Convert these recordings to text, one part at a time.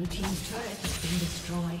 Blue team's turret has been destroyed.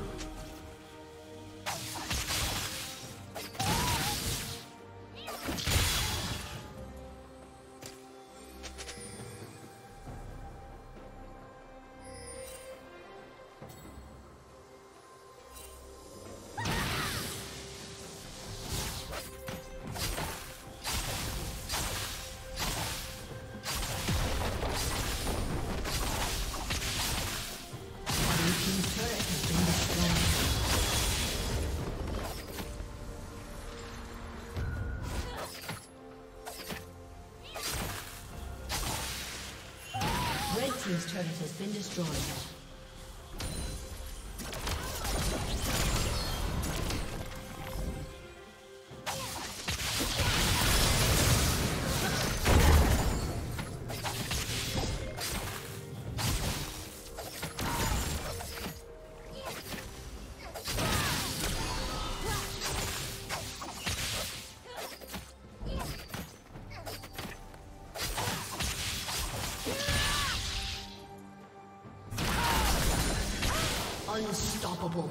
His turret has been destroyed. Unstoppable.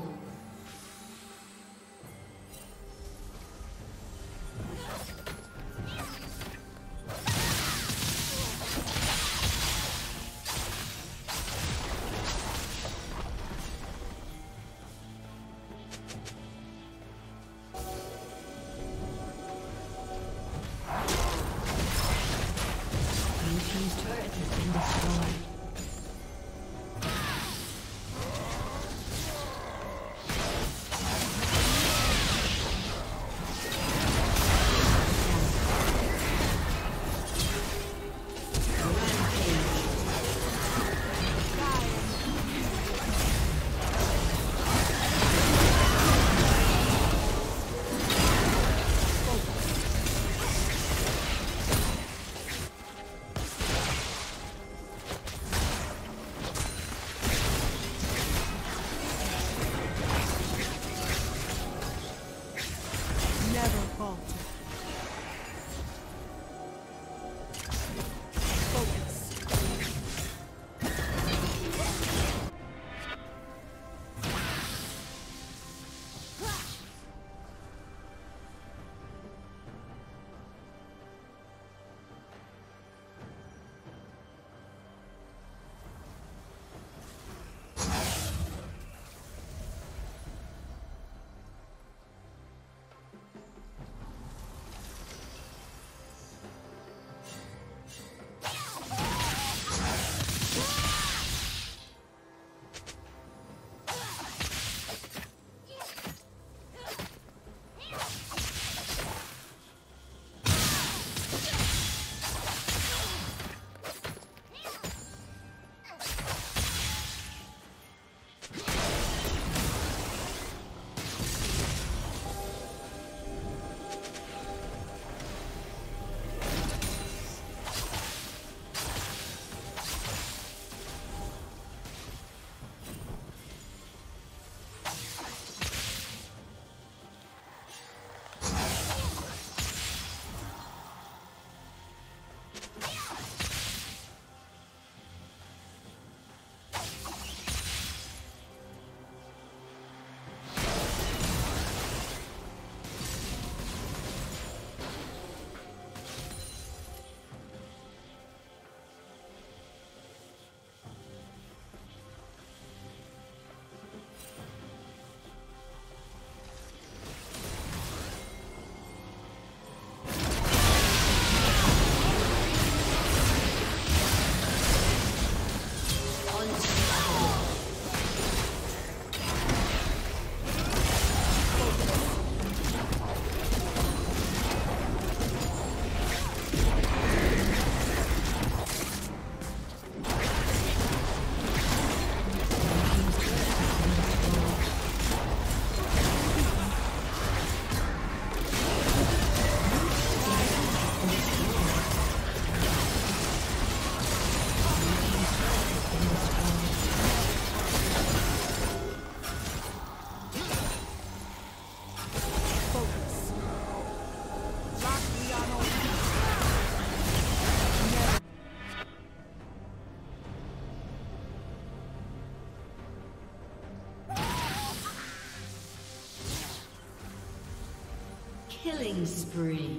Killing spree.